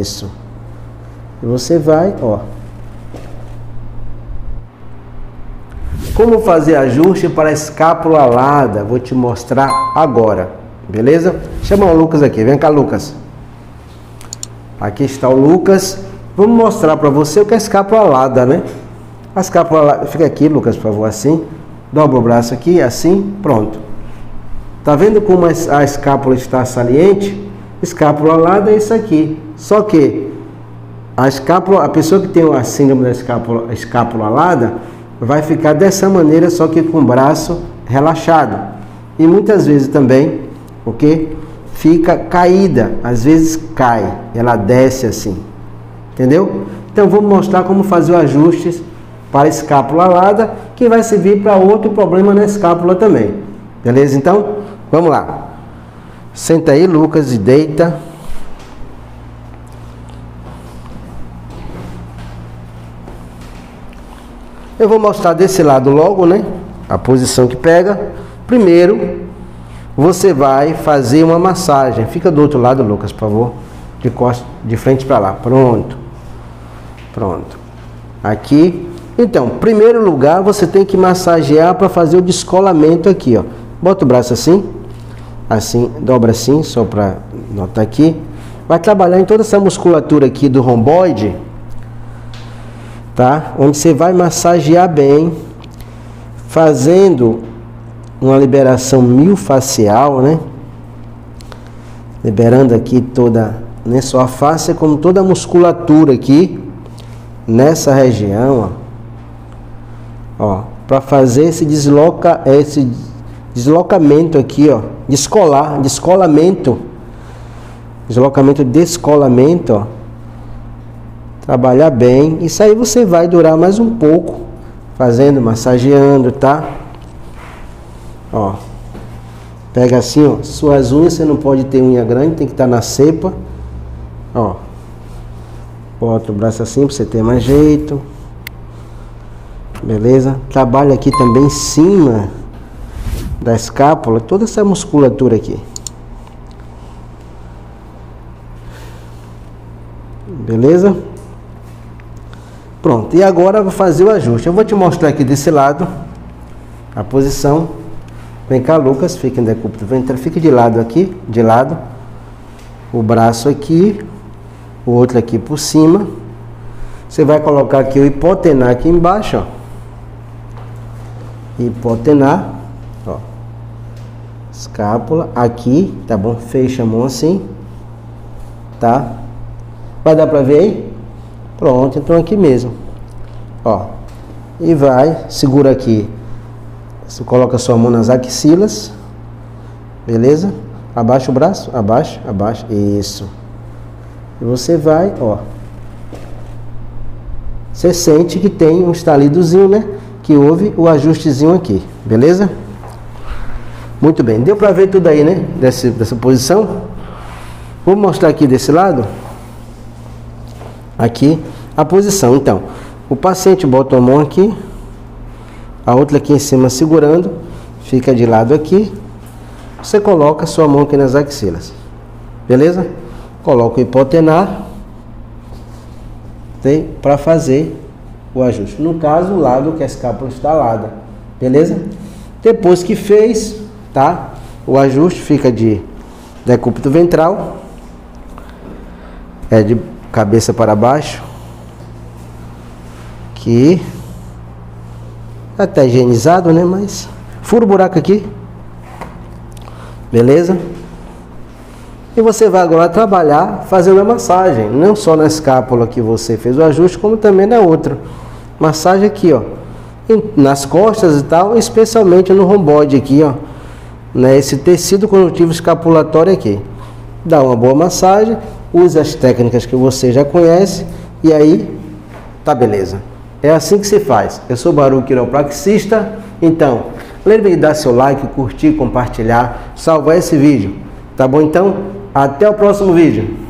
Isso. E você vai, ó. Como fazer ajuste para a escápula alada? Vou te mostrar agora, beleza? Chama o Lucas aqui, vem cá, Lucas. Aqui está o Lucas. Vamos mostrar para você o que é escápula alada, né? A escápula alada, fica aqui, Lucas, por favor, assim. Dobra o braço aqui, assim, pronto. Tá vendo como a escápula está saliente? Escápula alada é isso aqui. Só que a escápula, a pessoa que tem a síndrome da escápula alada vai ficar dessa maneira, só que com o braço relaxado. E muitas vezes também, ok? Fica caída, às vezes cai, ela desce assim. Entendeu? Então vamos mostrar como fazer os ajustes para a escápula alada, que vai servir para outro problema na escápula também. Beleza? Então, vamos lá. Senta aí, Lucas, e deita. Eu vou mostrar desse lado logo, né? A posição que pega. Primeiro, você vai fazer uma massagem. Fica do outro lado, Lucas, por favor. De costas, de frente para lá. Pronto. Pronto. Aqui. Então, primeiro lugar, você tem que massagear para fazer o descolamento aqui, ó. Bota o braço assim. Assim, dobra assim, só para notar aqui. Vai trabalhar em toda essa musculatura aqui do romboide, tá? Onde você vai massagear bem, fazendo uma liberação miofascial, né? Liberando aqui toda, não só a face, como toda a musculatura aqui, nessa região, ó. Ó, para fazer esse deslocamento aqui, ó. Descolamento, ó. Trabalhar bem. Isso aí você vai durar mais um pouco, fazendo, massageando, tá? Ó. Pega assim, ó. Suas unhas, você não pode ter unha grande, tem que estar na cepa. Ó. Bota o braço assim pra você ter mais jeito. Beleza? Trabalha aqui também em cima da escápula, toda essa musculatura aqui. Beleza? Pronto, e agora eu vou fazer o ajuste. Eu vou te mostrar aqui desse lado a posição. Vem cá, Lucas, fica em decúbito ventral, fica de lado aqui, de lado. O braço aqui, o outro aqui por cima. Você vai colocar aqui o hipotênar aqui embaixo, ó. Hipotênar. Escápula, aqui, tá bom? Fecha a mão assim, tá? Vai dar pra ver aí? Pronto, então aqui mesmo. Ó, e vai, segura aqui. Você coloca sua mão nas axilas, beleza? Abaixa o braço, abaixa, abaixa, isso. E você vai, ó. Você sente que tem um estalidozinho, né? Que houve o ajustezinho aqui, beleza? Muito bem, deu para ver tudo aí, né? Dessa posição. Vou mostrar aqui desse lado. Aqui, a posição. Então, o paciente bota a mão aqui. A outra aqui em cima segurando. Fica de lado aqui. Você coloca a sua mão aqui nas axilas. Beleza? Coloca o hipotênar. Para fazer o ajuste. No caso, o lado que a escápula está alada. Beleza? Depois que fez... Tá? O ajuste fica de decúbito ventral, é de cabeça para baixo, que até higienizado, né? Mas fura o buraco aqui, beleza? E você vai agora trabalhar fazendo a massagem, não só na escápula que você fez o ajuste, como também na outra. Massagem aqui, ó, nas costas e tal, especialmente no romboide aqui, ó. Esse tecido conjuntivo escapulatório aqui. Dá uma boa massagem, usa as técnicas que você já conhece e aí tá beleza. É assim que se faz. Eu sou Baruc Quiropraxista, então lembre de dar seu like, curtir, compartilhar, salvar esse vídeo. Tá bom então? Até o próximo vídeo.